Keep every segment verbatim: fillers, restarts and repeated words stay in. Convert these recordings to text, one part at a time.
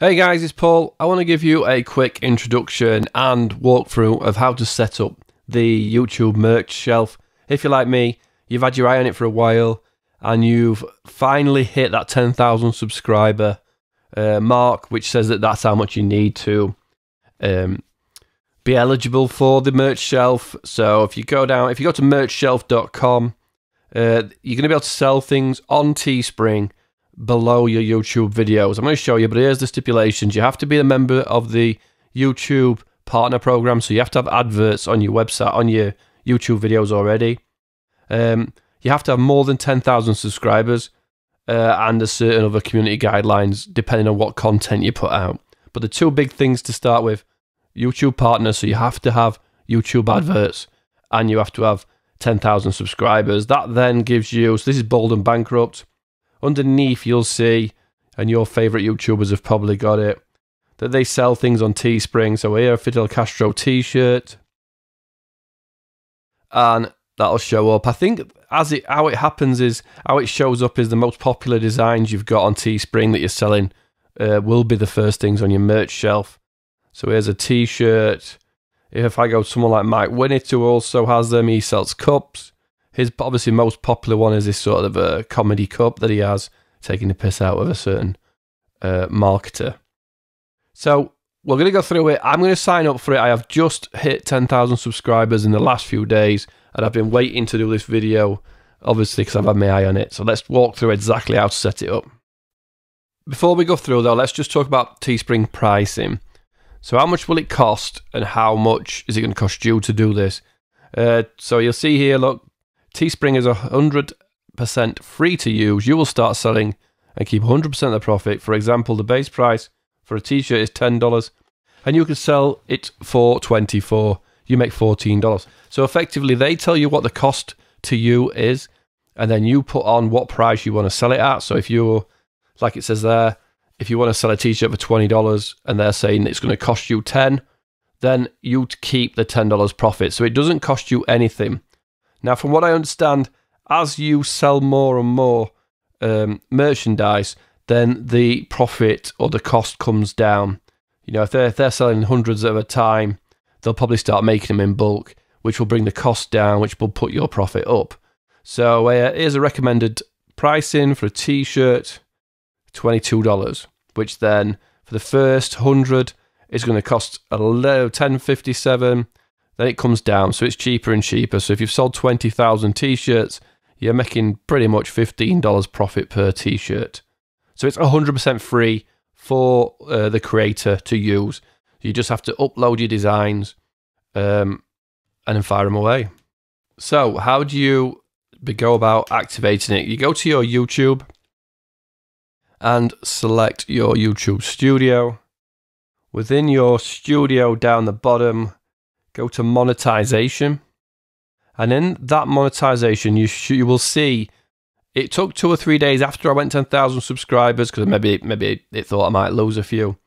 Hey guys, it's Paul. I want to give you a quick introduction and walkthrough of how to set up the YouTube merch shelf. If you're like me, you've had your eye on it for a while and you've finally hit that ten thousand subscriber uh, mark, which says that that's how much you need to um, be eligible for the merch shelf. So if you go down, if you go to merch shelf dot com, uh, you're going to be able to sell things on Teespring below your YouTube videos. I'm going to show you, but here's the stipulations. You have to be a member of the YouTube Partner Program, so you have to have adverts on your website, on your YouTube videos already. Um, you have to have more than ten thousand subscribers uh, and a certain other community guidelines depending on what content you put out. But the two big things to start with, YouTube Partner, so you have to have YouTube adverts and you have to have ten thousand subscribers. That then gives you, so this is Bold and Bankrupt. Underneath you'll see, and your favourite YouTubers have probably got it, that they sell things on Teespring. So here, Fidel Castro t-shirt. And that'll show up. I think as it how it happens is, how it shows up is the most popular designs you've got on Teespring that you're selling uh, will be the first things on your merch shelf. So here's a t-shirt. If I go to someone like Mike Winnet, who also has them, he sells cups. His obviously most popular one is this sort of a comedy cup that he has, taking the piss out of a certain uh, marketer. So we're going to go through it. I'm going to sign up for it. I have just hit ten thousand subscribers in the last few days, and I've been waiting to do this video, obviously, because I've had my eye on it. So let's walk through exactly how to set it up. Before we go through, though, let's just talk about Teespring pricing. So how much will it cost, and how much is it going to cost you to do this? Uh, so you'll see here, look, Teespring is one hundred percent free to use. You will start selling and keep one hundred percent of the profit. For example, the base price for a t-shirt is ten dollars and you can sell it for twenty-four dollars. You make fourteen dollars. So effectively, they tell you what the cost to you is and then you put on what price you want to sell it at. So if you're, like it says there, if you want to sell a t-shirt for twenty dollars and they're saying it's going to cost you ten dollars, then you keep the ten dollars profit. So it doesn't cost you anything. Now, from what I understand, as you sell more and more um, merchandise, then the profit or the cost comes down. You know, if they're, if they're selling hundreds at a time, they'll probably start making them in bulk, which will bring the cost down, which will put your profit up. So uh, here's a recommended pricing for a t-shirt, twenty-two dollars, which then for the first one hundred is going to cost a low ten fifty-seven. Then it comes down, so it's cheaper and cheaper. So if you've sold twenty thousand t-shirts, you're making pretty much fifteen dollars profit per t-shirt. So it's one hundred percent free for uh, the creator to use. You just have to upload your designs um, and then fire them away. So how do you go about activating it? You go to your YouTube and select your YouTube studio. Within your studio down the bottom, go to monetization, and in that monetization, you you will see it took two or three days after I went ten thousand subscribers, because maybe maybe it thought I might lose a few,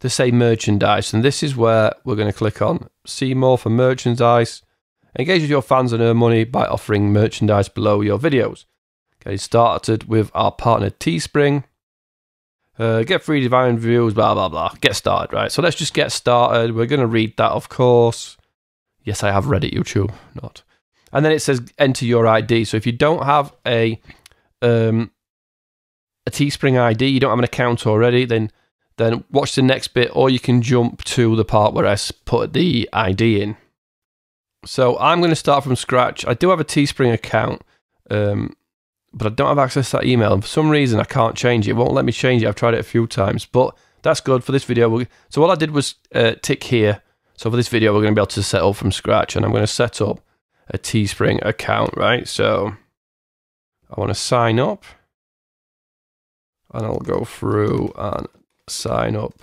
to say merchandise, and this is where we're going to click on see more for merchandise. Engage with your fans and earn money by offering merchandise below your videos. Okay, started with our partner Teespring. Uh, get free divine views, blah blah blah. Get started, right? So let's just get started. We're going to read that, of course. Yes, I have read it, YouTube, not. And then it says enter your I D. So if you don't have a um, a Teespring I D, you don't have an account already, then then watch the next bit, or you can jump to the part where I put the I D in. So I'm going to start from scratch. I do have a Teespring account, um, but I don't have access to that email. And for some reason, I can't change it. It won't let me change it. I've tried it a few times, but that's good for this video. So all I did was uh, tick here. So for this video, we're going to be able to set up from scratch, and I'm going to set up a Teespring account, right? So I want to sign up, and I'll go through and sign up.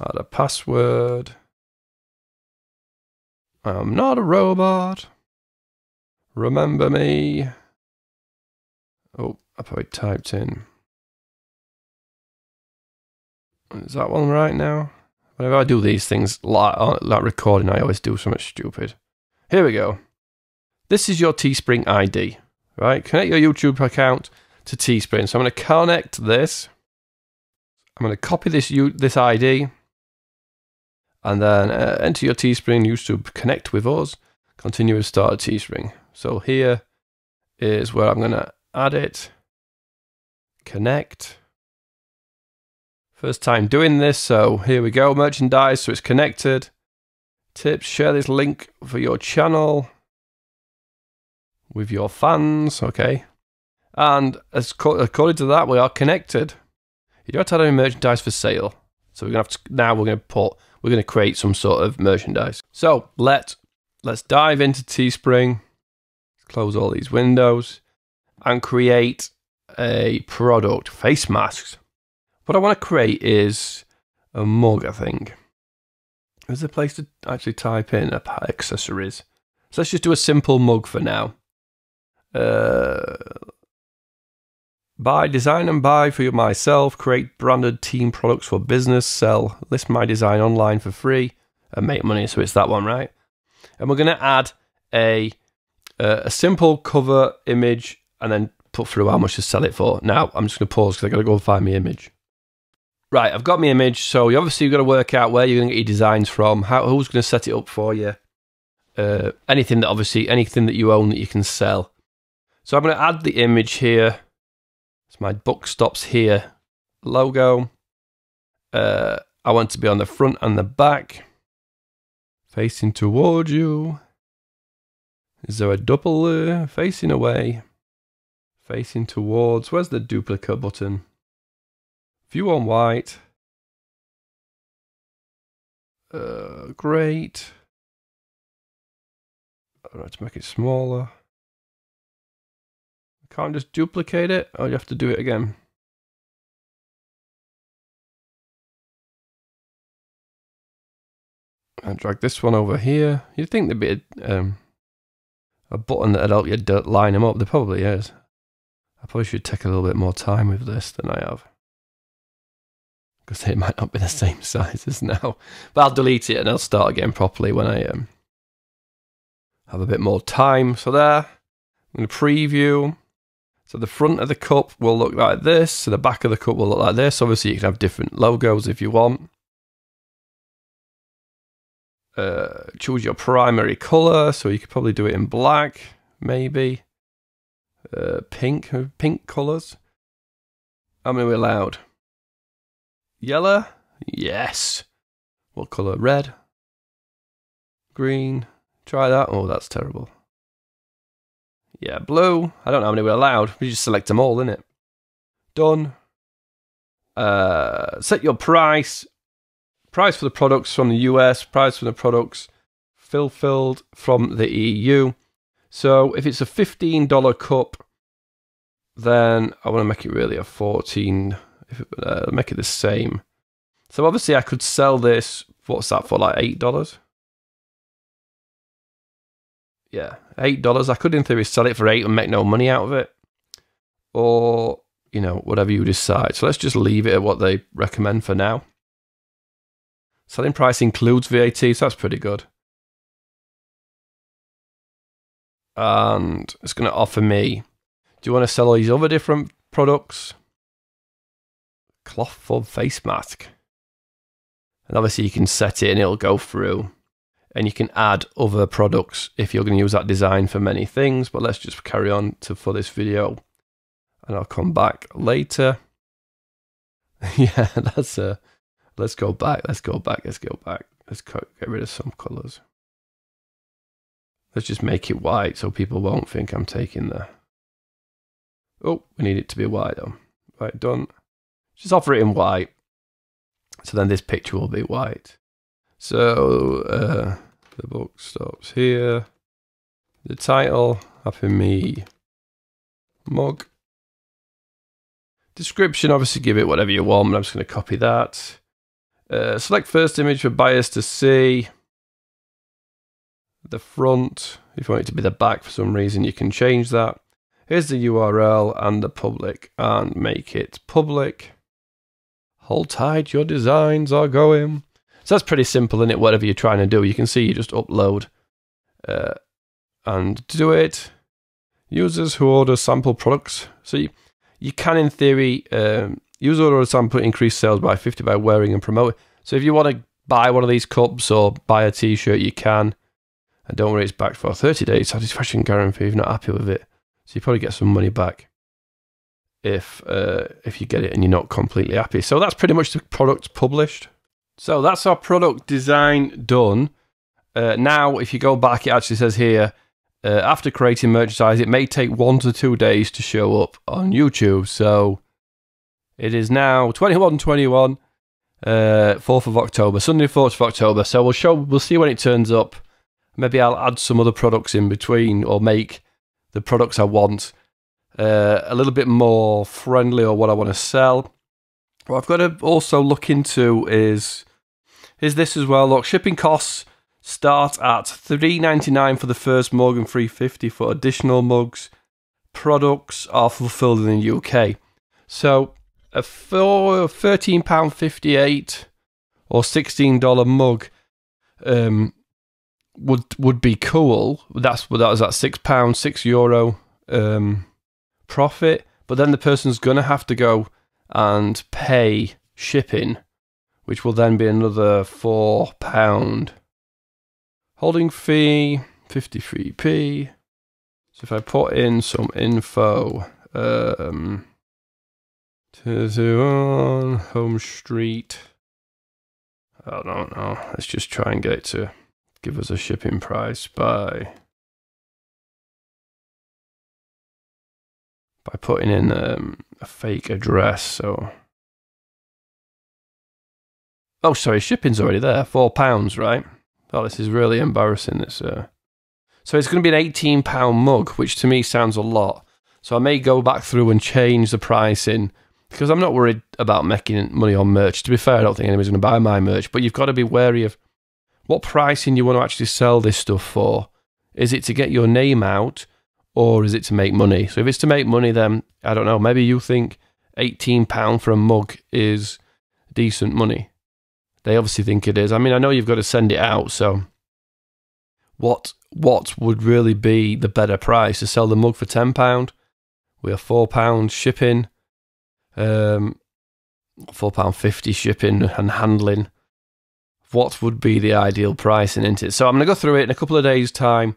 Add a password. I'm not a robot. Remember me. Oh, I probably typed in. Is that one right now? Whenever I do these things, like, like recording, I always do something stupid. Here we go. This is your Teespring I D, right? Connect your YouTube account to Teespring. So I'm going to connect this. I'm going to copy this U this I D and then uh, enter your Teespring YouTube connect with us. Continue and start a Teespring. So here is where I'm going to add it. Connect. First time doing this, so here we go. Merchandise, so it's connected. Tips, share this link for your channel with your fans. Okay. And as according to that, we are connected. You don't have any merchandise for sale. So we're gonna have to, now we're gonna put, we're gonna create some sort of merchandise. So let, let's dive into Teespring, close all these windows and create a product, face masks. What I wanna create is a mug, I think. Is there a place to actually type in accessories? So let's just do a simple mug for now. Uh, Buy, design and buy for myself, create branded team products for business, sell, list my design online for free and make money. So it's that one, right? And we're going to add a uh, a simple cover image and then put through how much to sell it for. Now I'm just going to pause because I've got to go and find my image. Right, I've got my image. So you obviously you've got to work out where you're going to get your designs from, how, who's going to set it up for you. Uh, anything that obviously, anything that you own that you can sell. So I'm going to add the image here. So my book stops here logo. Uh, I want to be on the front and the back. Facing towards you. Is there a double uh, facing away? Facing towards. Where's the duplicate button? View on white. Uh, great. All right, to make it smaller. Can't just duplicate it, or you have to do it again. And drag this one over here. You'd think there'd be a, um, a button that'd help you line them up. There probably is. I probably should take a little bit more time with this than I have. Because it might not be the same size as now. But I'll delete it and I'll start again properly when I um, have a bit more time. So there, I'm going to preview. So the front of the cup will look like this. So the back of the cup will look like this. Obviously, you can have different logos if you want. Uh, choose your primary color. So you could probably do it in black, maybe. Uh, pink, pink colors. How many are we allowed? Yellow? Yes. What color? Red. Green. Try that. Oh, that's terrible. Yeah, blue. I don't know how many we're allowed. We just select them all, innit? Done. Uh, set your price. Price for the products from the U S. Price for the products fulfilled from the E U. So if it's a fifteen dollar cup, then I want to make it really a fourteen. If it, uh, make it the same. So obviously I could sell this. What's that for? Like eight dollars? Yeah, eight dollars. I could, in theory, sell it for eight and make no money out of it. Or, you know, whatever you decide. So let's just leave it at what they recommend for now. Selling price includes V A T, so that's pretty good. And it's going to offer me, do you want to sell all these other different products? Cloth for face mask. And obviously you can set it and it'll go through. And you can add other products if you're going to use that design for many things. But let's just carry on to for this video. And I'll come back later. Yeah, that's a... Let's go back, let's go back, let's go back. Let's co get rid of some colours. Let's just make it white so people won't think I'm taking the... Oh, we need it to be white though. Right, done. Just offer it in white. So then this picture will be white. So, uh, the book stops here. The title, Happy Me Mug. Description, obviously give it whatever you want, but I'm just going to copy that. Uh, select first image for buyers to see. The front, if you want it to be the back for some reason, you can change that. Here's the U R L and the public, and make it public. Hold tight, your designs are going. So that's pretty simple, isn't it? Whatever you're trying to do, you can see you just upload uh, and do it. Users who order sample products. So you, you can, in theory, um, Use order a sample, increase sales by fifty by wearing and promoting. So if you want to buy one of these cups or buy a t-shirt, you can. And don't worry, it's back for thirty days. Satisfaction guarantee if you're not happy with it. So you probably get some money back if uh, if you get it and you're not completely happy. So that's pretty much the product published. So that's our product design done. Uh, now, if you go back, it actually says here, uh, after creating merchandise, it may take one to two days to show up on YouTube. So it is now twenty-one twenty-one, uh, fourth of October, Sunday fourth of October. So we'll show, we'll see when it turns up. Maybe I'll add some other products in between or make the products I want uh, a little bit more friendly or what I want to sell. What I've got to also look into is, is this as well. Look, shipping costs start at three ninety-nine for the first mug and three fifty for additional mugs. Products are fulfilled in the U K. So a thirteen pound fifty-eight or sixteen dollar mug um, would would be cool. That's that was that six pound six euro um, profit. But then the person's gonna have to go and pay shipping, which will then be another four pound holding fee, fifty-three p. So if I put in some info, um, to do on Home Street, I don't know. Let's just try and get it to give us a shipping price by by putting in um, a fake address. So, oh, sorry, shipping's already there. Four pounds, right? Oh, this is really embarrassing. This, uh... so it's going to be an eighteen pound mug, which to me sounds a lot. So I may go back through and change the pricing because I'm not worried about making money on merch. To be fair, I don't think anybody's going to buy my merch. But you've got to be wary of what pricing you want to actually sell this stuff for. Is it to get your name out or is it to make money? So if it's to make money, then I don't know, maybe you think eighteen pounds for a mug is decent money. They obviously think it is. I mean, I know you've got to send it out, so what what would really be the better price? To sell the mug for ten pounds with a four pound shipping, um, four pound fifty shipping and handling. What would be the ideal pricing, isn't it? So I'm going to go through it in a couple of days' time.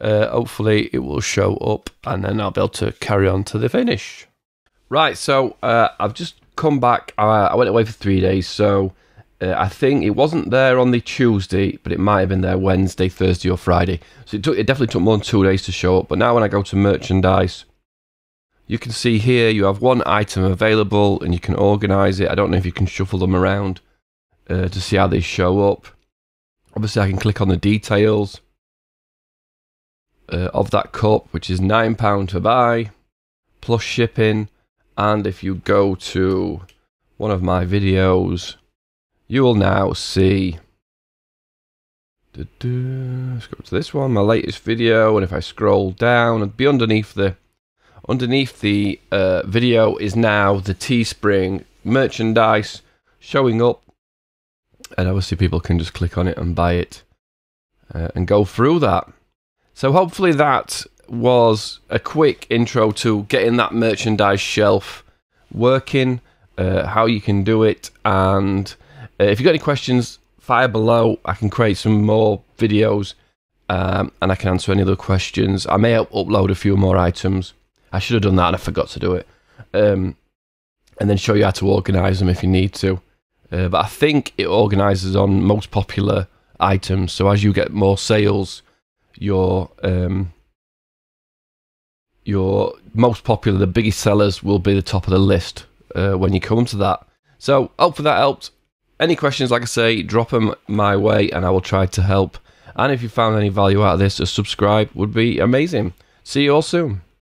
Uh, hopefully it will show up and then I'll be able to carry on to the finish. Right, so uh, I've just come back. Uh, I went away for three days, so uh, I think it wasn't there on the Tuesday, but it might have been there Wednesday, Thursday or Friday. So it, took, it definitely took more than two days to show up. But now when I go to merchandise, you can see here you have one item available and you can organise it. I don't know if you can shuffle them around Uh, to see how they show up. Obviously I can click on the details uh, of that cup, which is nine pounds to buy plus shipping. And if you go to one of my videos, you will now see, let's go to this one, my latest video, and if I scroll down and be underneath the underneath the uh, video is now the Teespring merchandise showing up. And obviously people can just click on it and buy it uh, and go through that. So hopefully that was a quick intro to getting that merchandise shelf working, uh, how you can do it. And uh, if you've got any questions, fire below. I can create some more videos um, and I can answer any other questions. I may up upload a few more items. I should have done that and I forgot to do it. Um, and then show you how to organize them if you need to. Uh, but I think it organises on most popular items. So as you get more sales, your um, your most popular, the biggest sellers will be the top of the list uh, when you come to that. So hopefully that helped. Any questions, like I say, drop them my way and I will try to help. And if you found any value out of this, a subscribe would be amazing. See you all soon.